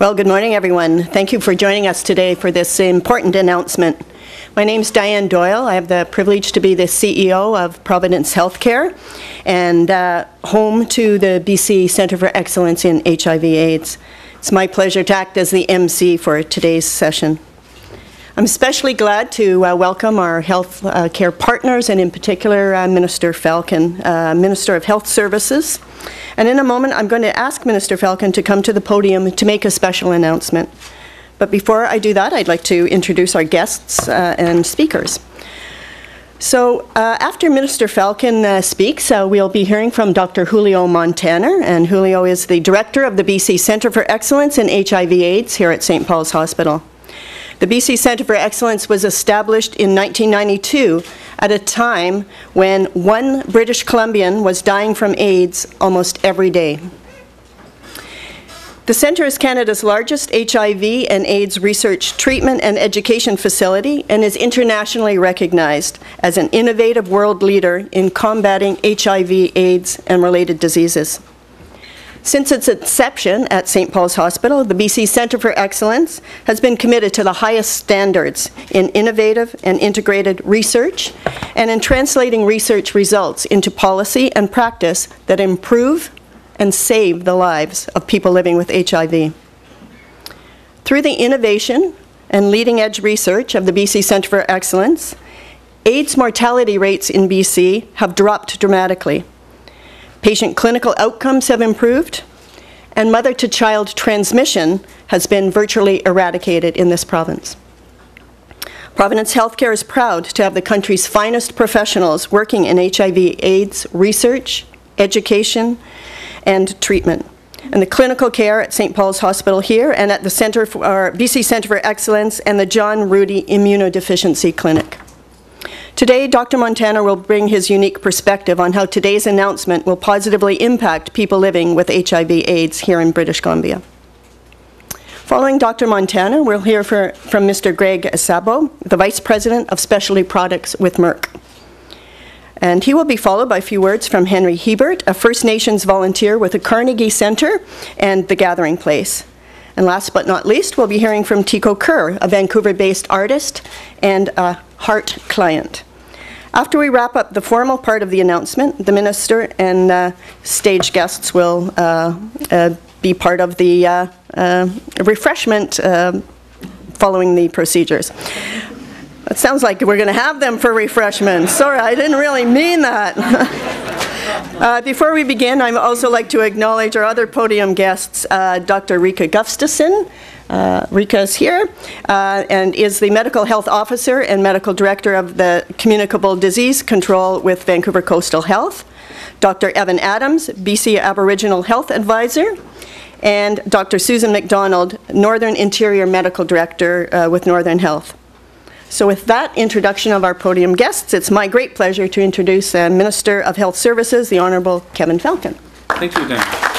Well, good morning, everyone. Thank you for joining us today for this important announcement. My name's Dianne Doyle. I have the privilege to be the CEO of Providence Healthcare and home to the BC Centre for Excellence in HIV/AIDS. It's my pleasure to act as the MC for today's session. I'm especially glad to welcome our health care partners, and in particular Minister Falcon, Minister of Health Services. And in a moment I'm going to ask Minister Falcon to come to the podium to make a special announcement. But before I do that, I'd like to introduce our guests and speakers. So after Minister Falcon speaks, we'll be hearing from Dr. Julio Montaner, and Julio is the director of the BC Centre for Excellence in HIV/AIDS here at St. Paul's Hospital. The BC Centre for Excellence was established in 1992 at a time when one British Columbian was dying from AIDS almost every day. The centre is Canada's largest HIV and AIDS research, treatment and education facility, and is internationally recognized as an innovative world leader in combating HIV/AIDS and related diseases. Since its inception at St. Paul's Hospital, the BC Centre for Excellence has been committed to the highest standards in innovative and integrated research, and in translating research results into policy and practice that improve and save the lives of people living with HIV. Through the innovation and leading-edge research of the BC Centre for Excellence, AIDS mortality rates in BC have dropped dramatically. Patient clinical outcomes have improved, and mother-to-child transmission has been virtually eradicated in this province. Providence Healthcare is proud to have the country's finest professionals working in HIV/AIDS research, education, and treatment. And the clinical care at St. Paul's Hospital here and at the Centre for, our BC Centre for Excellence and the John Rudy Immunodeficiency Clinic. Today, Dr. Montaner will bring his unique perspective on how today's announcement will positively impact people living with HIV/AIDS here in British Columbia. Following Dr. Montaner, we'll hear from Mr. Greg Sabo, the Vice President of Specialty Products with Merck. And he will be followed by a few words from Henry Hebert, a First Nations volunteer with the Carnegie Centre and The Gathering Place. And last but not least, we'll be hearing from Tico Kerr, a Vancouver-based artist and a heart client. After we wrap up the formal part of the announcement, the minister and stage guests will be part of the refreshment following the procedures. It sounds like we're going to have them for refreshments. Sorry, I didn't really mean that. Before we begin, I'd also like to acknowledge our other podium guests, Dr. Rika Gustason. Rika is here and is the Medical Health Officer and Medical Director of the Communicable Disease Control with Vancouver Coastal Health. Dr. Evan Adams, BC Aboriginal Health Advisor. And Dr. Susan McDonald, Northern Interior Medical Director with Northern Health. So with that introduction of our podium guests, it's my great pleasure to introduce Minister of Health Services, the Honourable Kevin Falcon. Thank you, Dan.